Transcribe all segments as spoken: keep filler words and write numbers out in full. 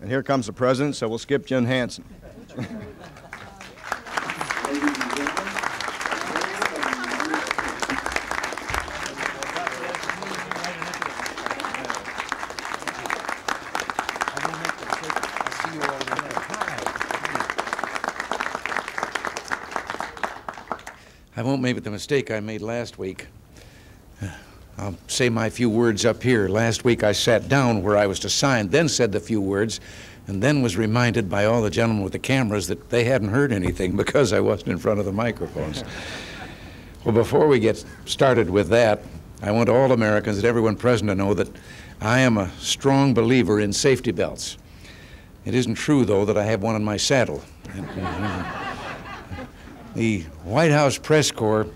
And here comes the president, so we'll skip Jim Hansen. I won't make the mistake I made last week. I'll say my few words up here. Last week I sat down where I was to sign, then said the few words, and then was reminded by all the gentlemen with the cameras that they hadn't heard anything because I wasn't in front of the microphones. Well, before we get started with that, I want all Americans and everyone present to know that I am a strong believer in safety belts. It isn't true, though, that I have one on my saddle. The White House press corps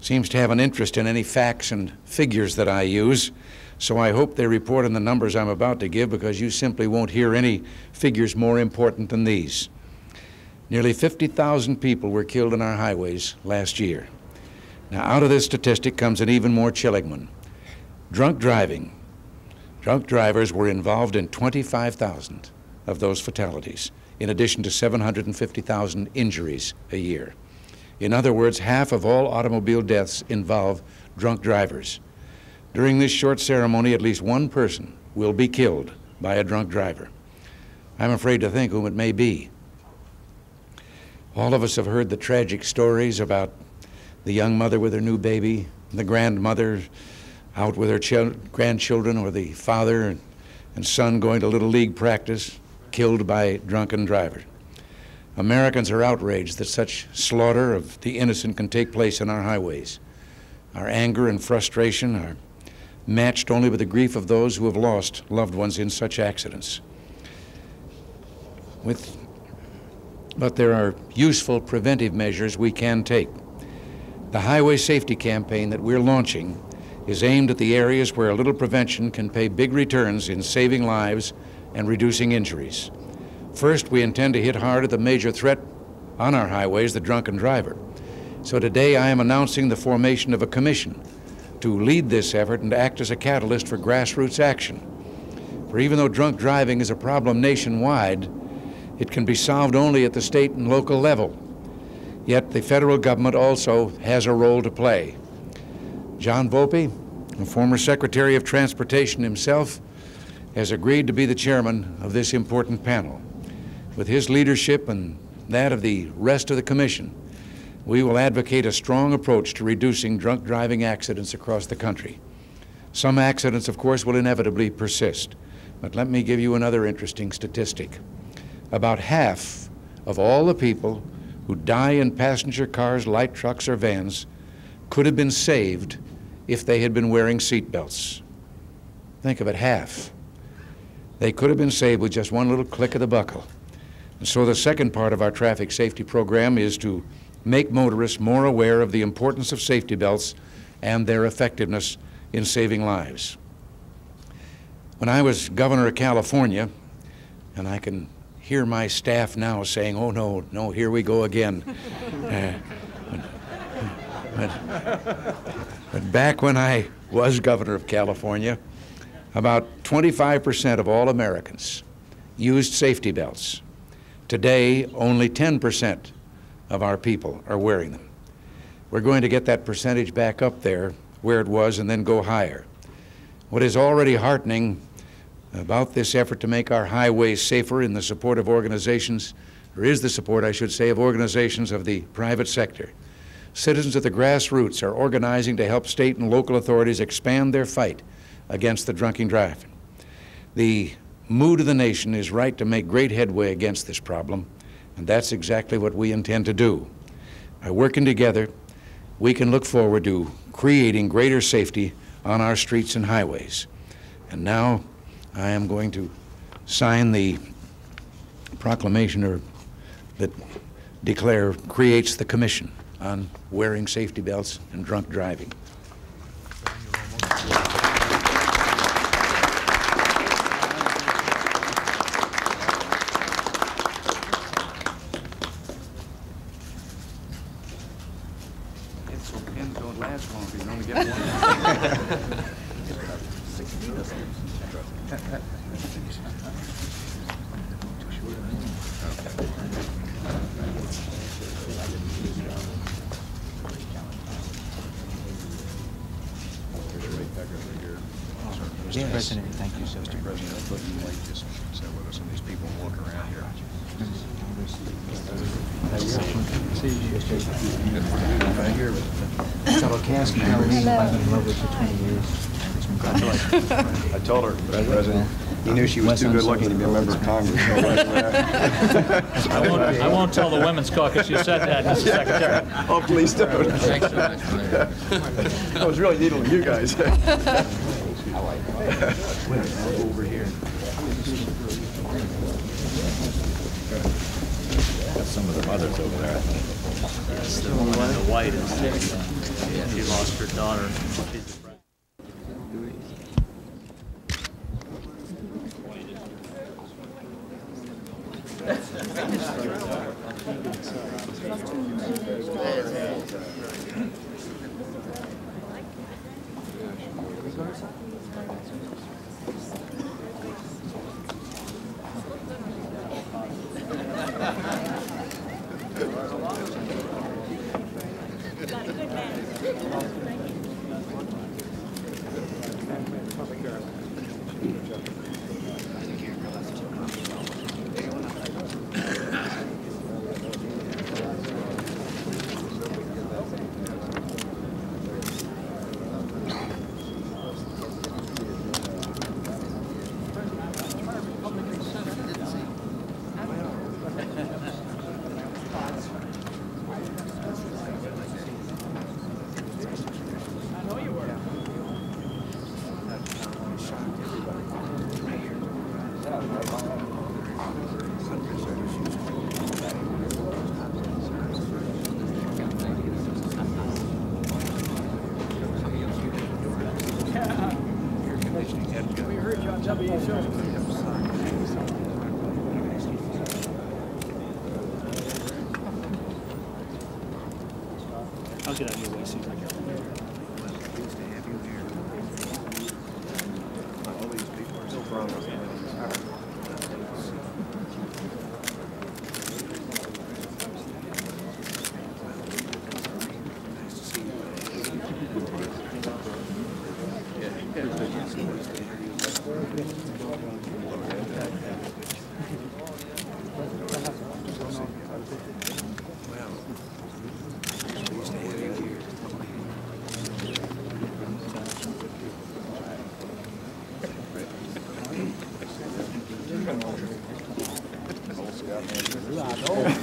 seems to have an interest in any facts and figures that I use, so I hope they report on the numbers I'm about to give, because you simply won't hear any figures more important than these. Nearly fifty thousand people were killed on our highways last year. Now, out of this statistic comes an even more chilling one. Drunk driving. Drunk drivers were involved in twenty-five thousand of those fatalities, in addition to seven hundred fifty thousand injuries a year. In other words, half of all automobile deaths involve drunk drivers. During this short ceremony, at least one person will be killed by a drunk driver. I'm afraid to think whom it may be. All of us have heard the tragic stories about the young mother with her new baby, the grandmother out with her ch- grandchildren, or the father and son going to Little League practice, killed by drunken drivers. Americans are outraged that such slaughter of the innocent can take place on our highways. Our anger and frustration are matched only with the grief of those who have lost loved ones in such accidents. With, but there are useful preventive measures we can take. The highway safety campaign that we're launching is aimed at the areas where a little prevention can pay big returns in saving lives and reducing injuries. First, we intend to hit hard at the major threat on our highways, the drunken driver. So today I am announcing the formation of a commission to lead this effort and act as a catalyst for grassroots action. For even though drunk driving is a problem nationwide, it can be solved only at the state and local level. Yet the federal government also has a role to play. John Volpe, the former Secretary of Transportation himself, has agreed to be the chairman of this important panel. With his leadership and that of the rest of the commission, we will advocate a strong approach to reducing drunk driving accidents across the country. Some accidents, of course, will inevitably persist, but let me give you another interesting statistic. About half of all the people who die in passenger cars, light trucks, or vans could have been saved if they had been wearing seat belts. Think of it, half. They could have been saved with just one little click of the buckle. And so the second part of our traffic safety program is to make motorists more aware of the importance of safety belts and their effectiveness in saving lives. When I was governor of California, and I can hear my staff now saying, oh no, no, here we go again. uh, but, but, but back when I was governor of California, about twenty-five percent of all Americans used safety belts. Today, only ten percent of our people are wearing them. We're going to get that percentage back up there where it was and then go higher. What is already heartening about this effort to make our highways safer in the support of organizations, or is the support, I should say, of organizations of the private sector. Citizens at the grassroots are organizing to help state and local authorities expand their fight against the drunken driving. The mood of the nation is right to make great headway against this problem, and that's exactly what we intend to do. By working together, we can look forward to creating greater safety on our streets and highways. And now I am going to sign the proclamation or that declare creates the commission on wearing safety belts and drunk driving. Mister President, thank you, sir. Mister President, I thought you might just sit with us and these people walk around here. I hear it. Fellow cast members, I've been in love with you for twenty years. Congratulations. I told her, Mister President, he knew she was too good looking to be a member of Congress. I, won't, I won't tell the Women's Caucus you said that, Mister Secretary. Oh, please don't. Thanks so much, Mayor. I was really needling you guys. Over here. Got some of the mothers over there. That's the one in the white. Yeah, she lost her daughter. She's Where do you want to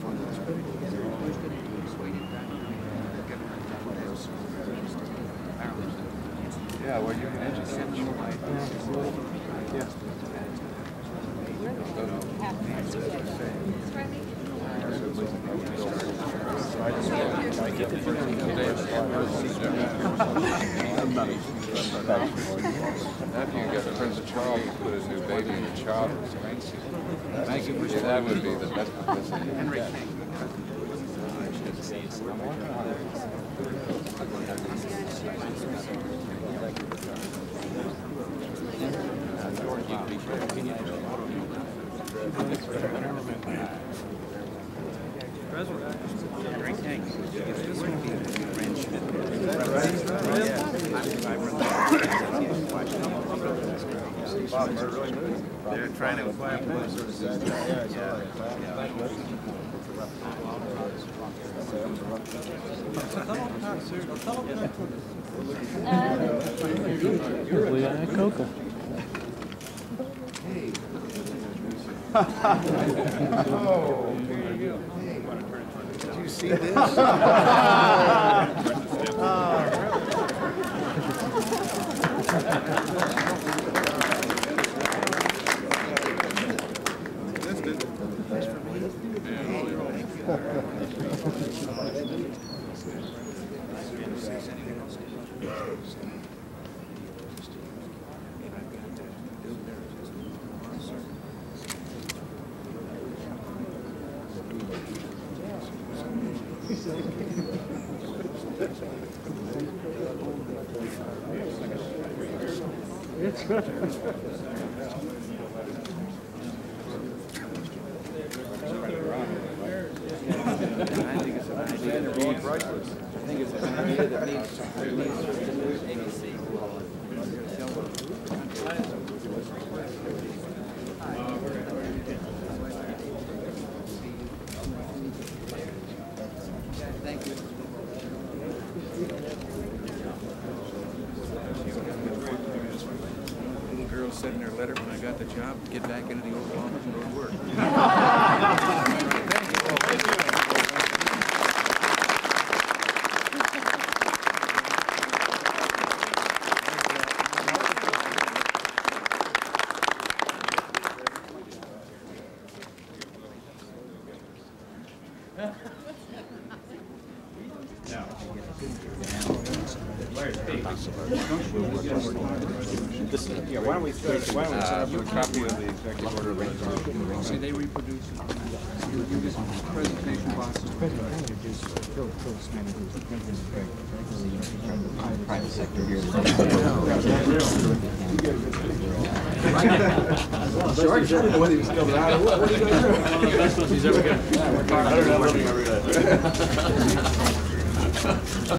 find this? If you get Prince Charles to put a new baby in a child, that would be the best publicity. Henry They're trying to apply a did you see this? It's good. I think it's an idea that needs I think it's an idea that needs A B C. Thank you. Said in their letter when I got the job, get back into the Oval Office and go to work. This, yeah, why don't we set up a copy of the executive order later? See, they reproduce it. Presentation boxes. Private sector here. George, I don't know whether he was coming out. What are you going through? The best ones he's ever got. I don't know.